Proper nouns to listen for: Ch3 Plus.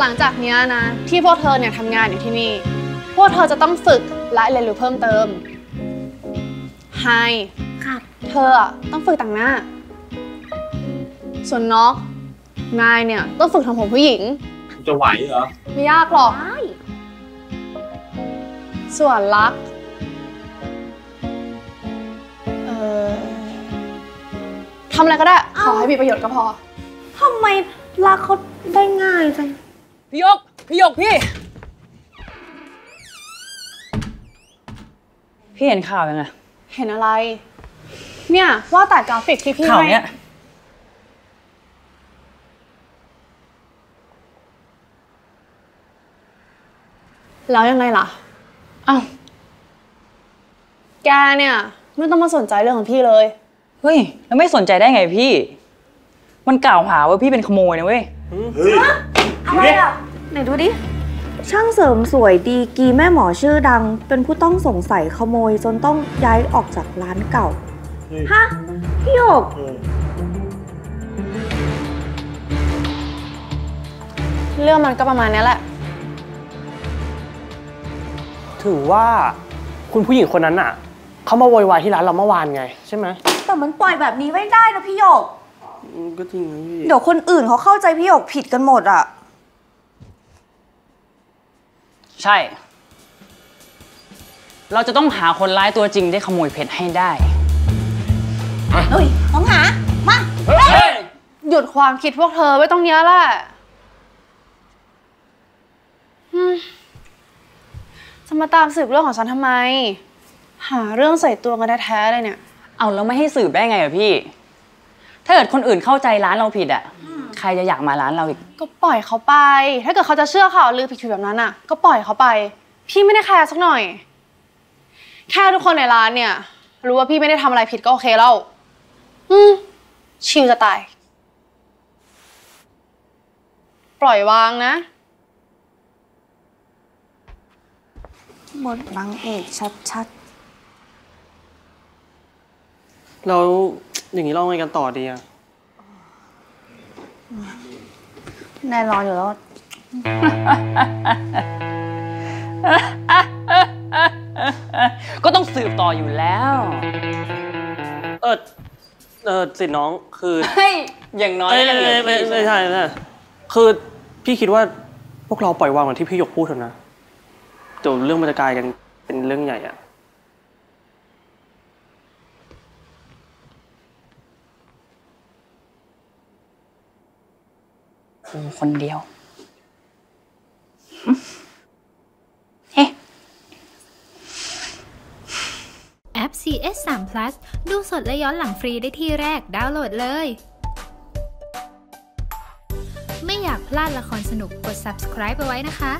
หลังจากนี้นะที่พวกเธอเนี่ยทำงานอยู่ที่นี่พวกเธอจะต้องฝึกและเรียนรู้เพิ่มเติมไฮค่ะเธอต้องฝึกแต่งหน้าส่วนน็อกนายเนี่ยต้องฝึกทำผมผู้หญิงจะไหวเหรอไม่ยากหรอกส่วนลักทำอะไรก็ได้ขอให้มีประโยชน์ก็พอทำไมลักเขาได้ง่ายจังพี่ยกพี่เห็นข่าวยังไงเห็นอะไรเนี่ยว่าแต่กราฟิกที่ข่าวเนี่ยแล้วยังไงล่ะอ้าวแกเนี่ยไม่ต้องมาสนใจเรื่องของพี่เลยเฮ้ยแล้วไม่สนใจได้ไงพี่มันกล่าวหาว่าพี่เป็นขโมยนะเว้ยอะไรอ่ะไหนดูดิช่างเสริมสวยดีกีแม่หมอชื่อดังเป็นผู้ต้องสงสัยขโมยจนต้องย้ายออกจากร้านเก่าฮะพี่หยกเรื่องมันก็ประมาณนี้แหละถือว่าคุณผู้หญิงคนนั้นอ่ะเขามาโวยวายที่ร้านเราเมื่อวานไงใช่ไหมแต่มันปล่อยแบบนี้ไม่ได้นะพี่หยกก็จริงพี่เดี๋ยวคนอื่นเขาเข้าใจพี่หยกผิดกันหมดอ่ะใช่เราจะต้องหาคนร้ายตัวจริงได้ขโมยเพชรให้ได้เฮ้ยต้องหามาหยุดความคิดพวกเธอไว้ตรงนี้แหละจะมาตามสืบเรื่องของฉันทำไมหาเรื่องใส่ตัวกันแท้ๆเลยเนี่ยเอาแล้วไม่ให้สืบได้ไงอะพี่ถ้าเกิดคนอื่นเข้าใจร้านเราผิดอะใครจะอยากมาร้านเราอีกก็ปล่อยเขาไปถ้าเกิดเขาจะเชื่อข่าวลือผิดๆแบบนั้นอ่ะก็ปล่อยเขาไปพี่ไม่ได้แคร์สักหน่อยแค่ทุกคนในร้านเนี่ยรู้ว่าพี่ไม่ได้ทำอะไรผิดก็โอเคแล้วชิลจะตายปล่อยวางนะหมดนางเอกชัดๆแล้วอย่างนี้เราไงกันต่อดีอะแน่นอนอยู่แล้วก็ต้องสืบต่ออยู่แล้วสิน้องคืออย่างน้อยไม่ใช่นะคือพี่คิดว่าพวกเราปล่อยวางเหมือนที่พี่หยกพูดเถอะนะเดี๋ยวเรื่องบรรยากาศกันเป็นเรื่องใหญ่อะคนเดียวเฮ้แอป ch3 Plus ดูสดและย้อนหลังฟรีได้ที่แรกดาวน์โหลดเลยไม่อยากพลาดละครสนุกกด subscribe ไปไว้นะคะ